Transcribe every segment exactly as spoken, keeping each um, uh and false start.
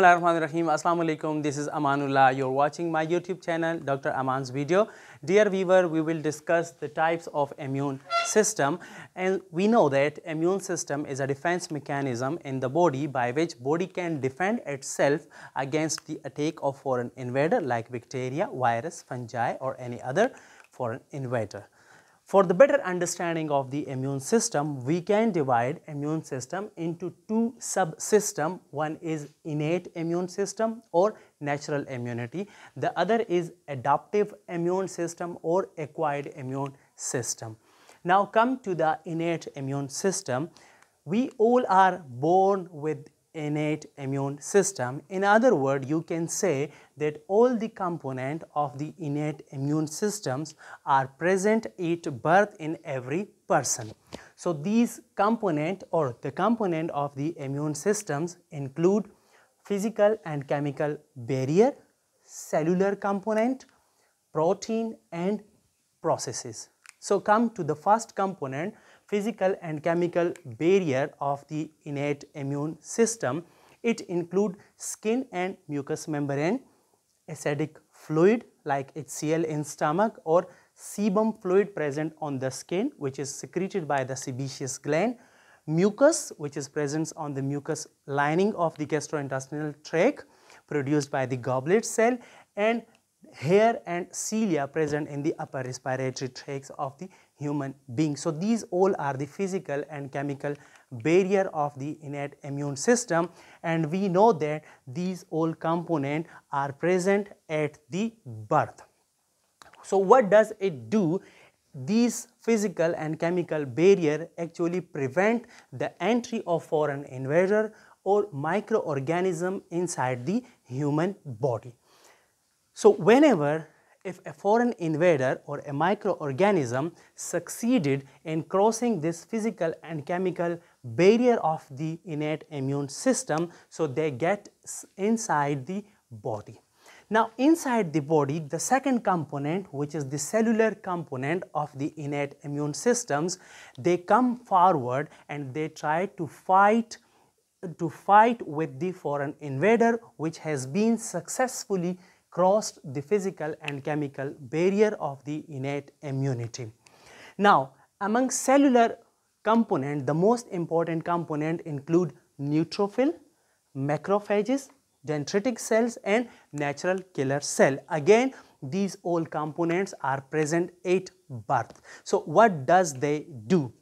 Bismillahirrahmanirrahim. Assalamu alaikum. This is Amanullah. You're watching my YouTube channel, Doctor Aman's Video. Dear viewer, we will discuss the types of immune system, and we know that immune system is a defense mechanism in the body by which body can defend itself against the attack of foreign invader like bacteria, virus, fungi, or any other foreign invader. For the better understanding of the immune system, we can divide immune system into two subsystems. One is innate immune system or natural immunity. The other is adaptive immune system or acquired immune system. Now come to the innate immune system. We all are born with innate immune system. In other words, you can say that all the components of the innate immune systems are present at birth in every person. So these component or the component of the immune systems include physical and chemical barrier, cellular component, protein and processes. So come to the first component, physical and chemical barrier of the innate immune system. It includes skin and mucous membrane, acidic fluid like H C l in stomach or sebum fluid present on the skin which is secreted by the sebaceous gland, mucus which is present on the mucous lining of the gastrointestinal tract produced by the goblet cell, and hair and cilia present in the upper respiratory tracts of the human being. So these all are the physical and chemical barrier of the innate immune system, and we know that these all components are present at the birth. So what does it do? These physical and chemical barrier actually prevent the entry of foreign invader or microorganism inside the human body. So whenever if a foreign invader or a microorganism succeeded in crossing this physical and chemical barrier of the innate immune system, so they get inside the body. Now inside the body, the second component, which is the cellular component of the innate immune systems, they come forward and they try to fight to fight with the foreign invader which has been successfully crossed the physical and chemical barrier of the innate immunity. Now, among cellular component, the most important component include neutrophil, macrophages, dendritic cells and natural killer cell. Again, these all components are present at birth. So what does they do?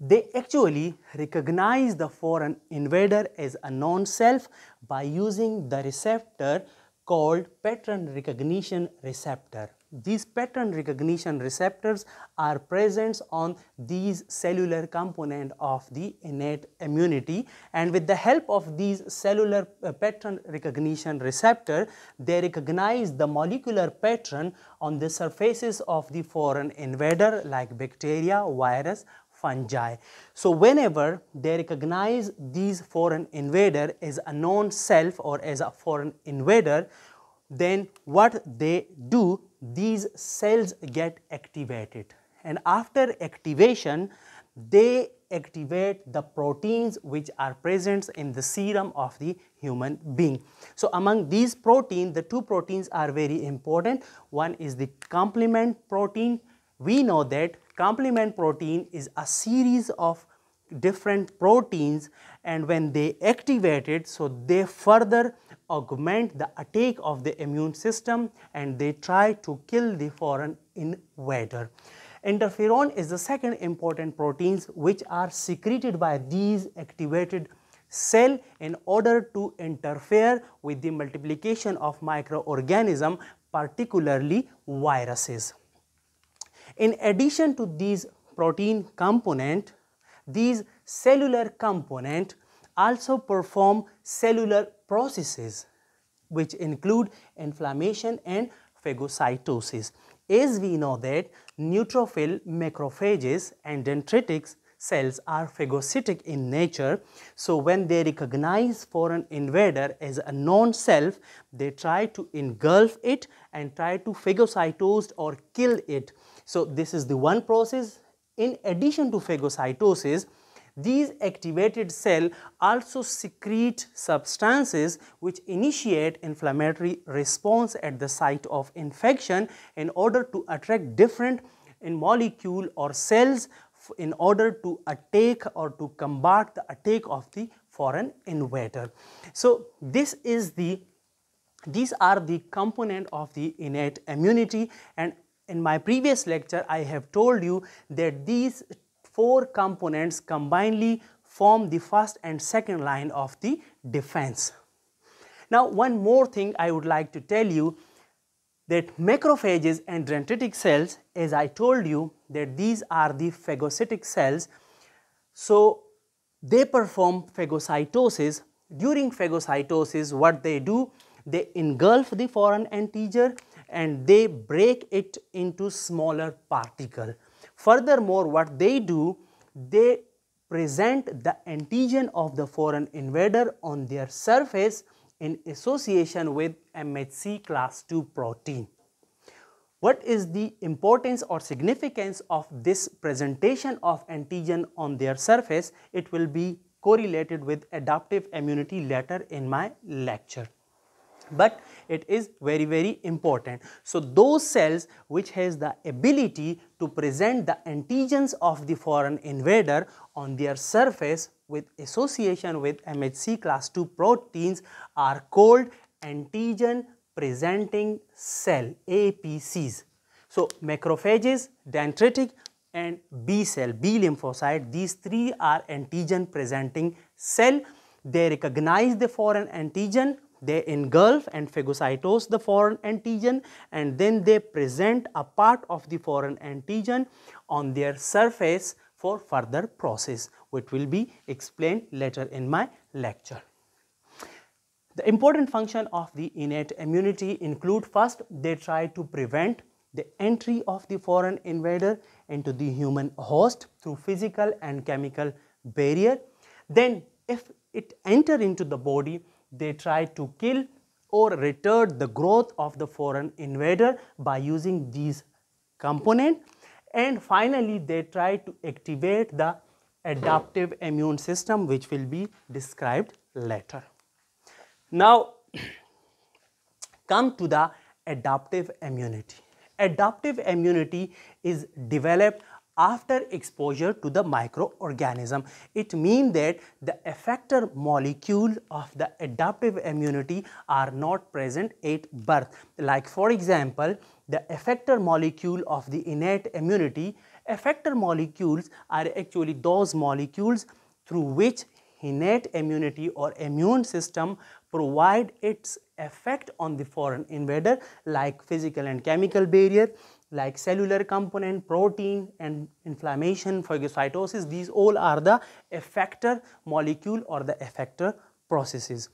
They actually recognize the foreign invader as a non-self by using the receptor called pattern recognition receptor. These pattern recognition receptors are present on these cellular component of the innate immunity, and with the help of these cellular pattern recognition receptor, they recognize the molecular pattern on the surfaces of the foreign invader like bacteria, virus, fungi. So whenever they recognize these foreign invader as a known self or as a foreign invader, then what they do, these cells get activated, and after activation they activate the proteins which are present in the serum of the human being. So among these proteins, the two proteins are very important. One is the complement protein. We know that complement protein is a series of different proteins, and when they activate it, so they further augment the attack of the immune system and they try to kill the foreign invader. Interferon is the second important protein which are secreted by these activated cell in order to interfere with the multiplication of microorganisms, particularly viruses. In addition to these protein component, these cellular component also perform cellular processes which include inflammation and phagocytosis. As we know that neutrophil, macrophages and dendritic cells are phagocytic in nature. So when they recognize foreign invader as a non-self, they try to engulf it and try to phagocytose or kill it. So this is the one process. In addition to phagocytosis, These activated cells also secrete substances which initiate inflammatory response at the site of infection in order to attract different molecule or cells in order to attack or to combat the attack of the foreign invader. So this is the these are the component of the innate immunity, and in my previous lecture I have told you that these four components combinedly form the first and second line of the defense. Now one more thing I would like to tell you, that macrophages and dendritic cells, as I told you that these are the phagocytic cells, so they perform phagocytosis. During phagocytosis, what they do, they engulf the foreign antigen and they break it into smaller particles. Furthermore, what they do, they present the antigen of the foreign invader on their surface in association with M H C class two protein. What is the importance or significance of this presentation of antigen on their surface? It will be correlated with adaptive immunity later in my lecture. But it is very, very important. So those cells which has the ability to present the antigens of the foreign invader on their surface with association with M H C class two proteins are called antigen presenting cell, A P Cs. So macrophages, dendritic and B cell, B lymphocyte, these three are antigen presenting cell. They recognize the foreign antigen, they engulf and phagocytose the foreign antigen, and then they present a part of the foreign antigen on their surface for further process, which will be explained later in my lecture. The important function of the innate immunity include, first, they try to prevent the entry of the foreign invader into the human host through physical and chemical barrier. Then if it enters into the body, they try to kill or retard the growth of the foreign invader by using these components. And finally, they try to activate the adaptive immune system, which will be described later. Now, come to the adaptive immunity. Adaptive immunity is developed after exposure to the microorganism. It means that the effector molecule of the adaptive immunity are not present at birth. Like for example, the effector molecule of the innate immunity, effector molecules are actually those molecules through which innate immunity or immune system provide its effect on the foreign invader, like physical and chemical barrier, like cellular component, protein and inflammation, phagocytosis. These all are the effector molecule or the effector processes.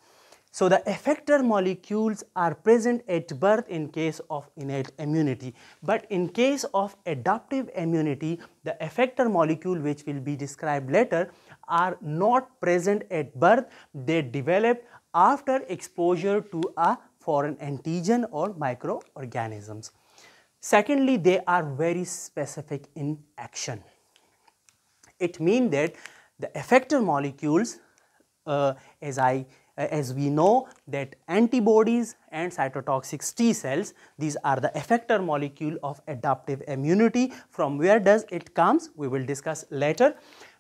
So the effector molecules are present at birth in case of innate immunity. But in case of adaptive immunity, the effector molecule, which will be described later, are not present at birth. They develop after exposure to a foreign antigen or microorganisms. Secondly, they are very specific in action. It means that the effector molecules, uh, as I, uh, as we know that antibodies and cytotoxic T cells, these are the effector molecule of adaptive immunity. From where does it comes? We will discuss later.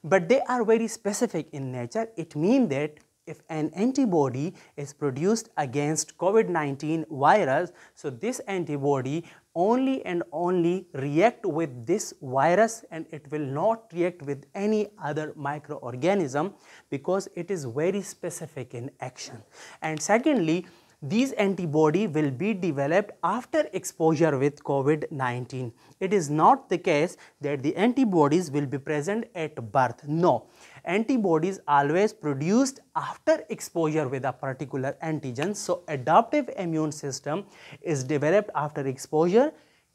But they are very specific in nature. It means that if an antibody is produced against COVID nineteen virus, so this antibody only and only react with this virus, and it will not react with any other microorganism because it is very specific in action. And secondly, these antibody will be developed after exposure with COVID nineteen. It is not the case that the antibodies will be present at birth. No, antibodies always produced after exposure with a particular antigen. So adaptive immune system is developed after exposure.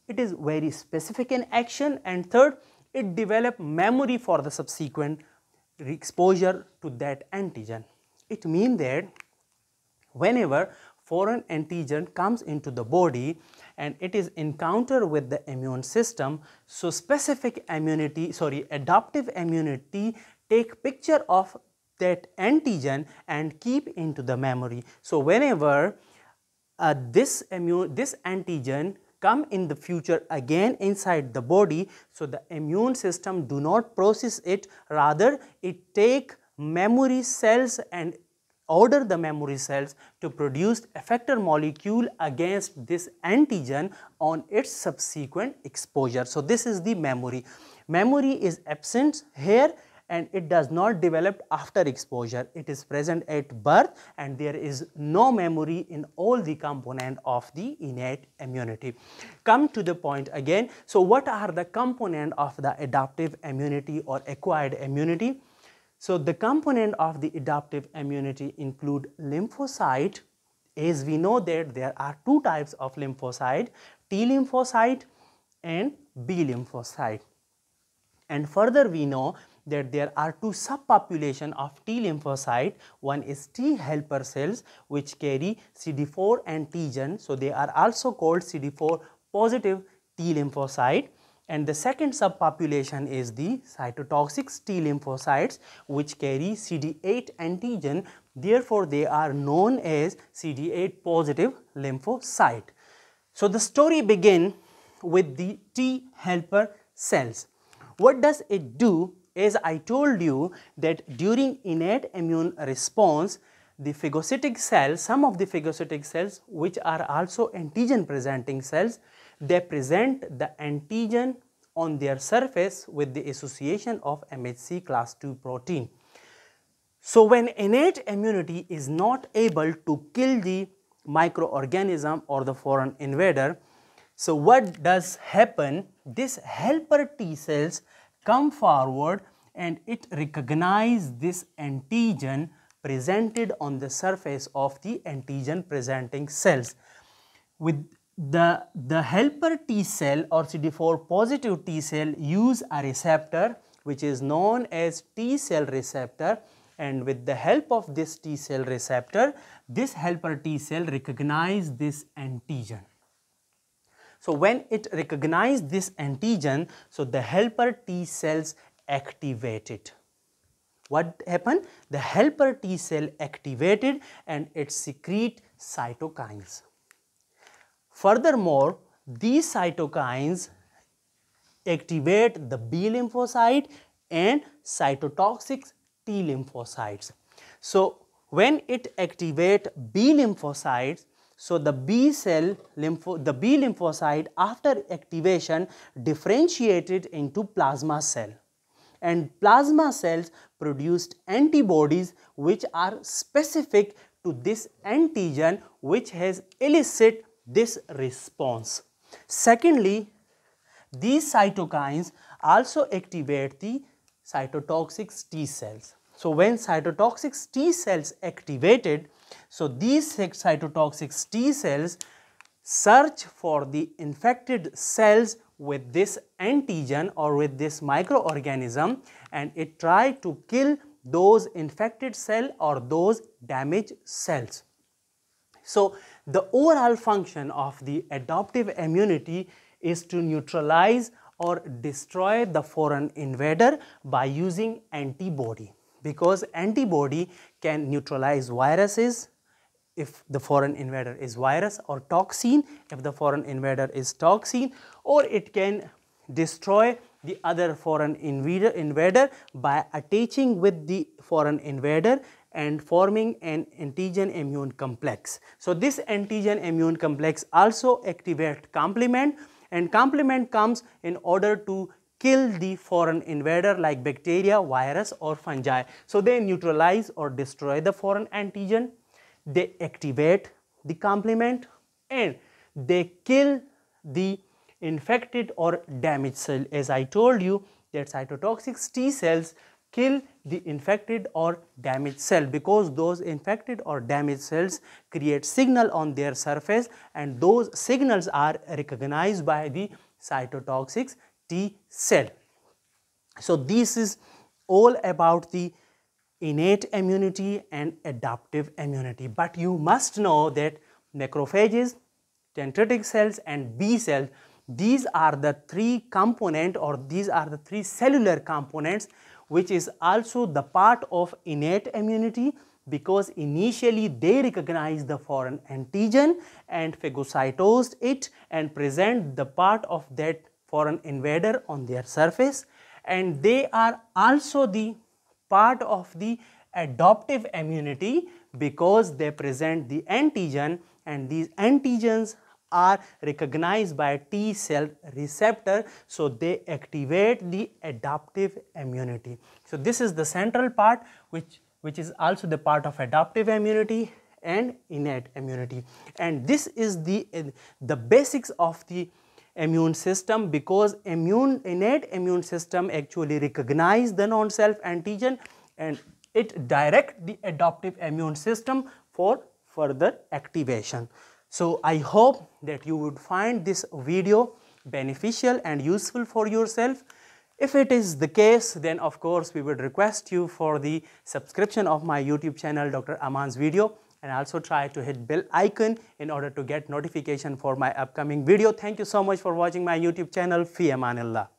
It is very specific in action. And third, it develops memory for the subsequent exposure to that antigen. It means that whenever foreign antigen comes into the body and it is encountered with the immune system, so specific immunity, sorry, adaptive immunity take picture of that antigen and keep into the memory. So whenever uh, this immune this antigen come in the future again inside the body, so the immune system do not process it, rather it take memory cells and order the memory cells to produce effector molecule against this antigen on its subsequent exposure. So this is the memory. Memory is absent here and it does not develop after exposure. It is present at birth and there is no memory in all the component of the innate immunity. Come to the point again. So what are the component of the adaptive immunity or acquired immunity? So the component of the adaptive immunity include lymphocyte. As we know that there are two types of lymphocyte, T lymphocyte and B lymphocyte. And further we know that there are two subpopulation of T lymphocyte. One is T helper cells which carry C D four antigen, so they are also called C D four positive T lymphocyte. And the second subpopulation is the cytotoxic T lymphocytes which carry C D eight antigen, therefore they are known as C D eight positive lymphocyte. So the story begins with the T helper cells. What does it do? As I told you that during innate immune response, the phagocytic cells, some of the phagocytic cells which are also antigen presenting cells, they present the antigen on their surface with the association of M H C class two protein. So when innate immunity is not able to kill the microorganism or the foreign invader, so what does happen? This helper T cells come forward and it recognizes this antigen presented on the surface of the antigen presenting cells. With The, the helper T cell or C D four positive T cell use a receptor which is known as T cell receptor, and with the help of this T cell receptor, this helper T cell recognize this antigen. So when it recognize this antigen, so the helper T cells activate it. What happened? The helper T cell activated and it secrete cytokines. Furthermore, these cytokines activate the B lymphocyte and cytotoxic T lymphocytes. So when it activates B lymphocytes, so the B cell lympho, the B lymphocyte after activation differentiated into plasma cell, and plasma cells produced antibodies which are specific to this antigen which has elicited this response. Secondly, these cytokines also activate the cytotoxic T cells. So when cytotoxic T cells activated, so these cytotoxic T cells search for the infected cells with this antigen or with this microorganism, and it try to kill those infected cells or those damaged cells. So the overall function of the adaptive immunity is to neutralize or destroy the foreign invader by using antibody, because antibody can neutralize viruses if the foreign invader is virus, or toxin if the foreign invader is toxin, or it can destroy the other foreign invader, invader by attaching with the foreign invader and forming an antigen immune complex. So this antigen immune complex also activates complement, and complement comes in order to kill the foreign invader like bacteria, virus or fungi. So they neutralize or destroy the foreign antigen, they activate the complement, and they kill the infected or damaged cell. As I told you that cytotoxic T cells kill the infected or damaged cell, because those infected or damaged cells create signal on their surface, and those signals are recognized by the cytotoxic T cell. So this is all about the innate immunity and adaptive immunity. But you must know that macrophages, dendritic cells and B cells, these are the three component or these are the three cellular components which is also the part of innate immunity, because initially they recognize the foreign antigen and phagocytosed it and present the part of that foreign invader on their surface, and they are also the part of the adoptive immunity because they present the antigen, and these antigens are recognized by T cell receptor, so they activate the adaptive immunity. So this is the central part which which is also the part of adaptive immunity and innate immunity, and this is the uh, the basics of the immune system, because immune innate immune system actually recognize the non-self antigen and it direct the adaptive immune system for further activation. So I hope that you would find this video beneficial and useful for yourself. If it is the case, then of course we would request you for the subscription of my YouTube channel Doctor Aman's Video, and also try to hit bell icon in order to get notification for my upcoming video. Thank you so much for watching my YouTube channel. Fi Amanullah.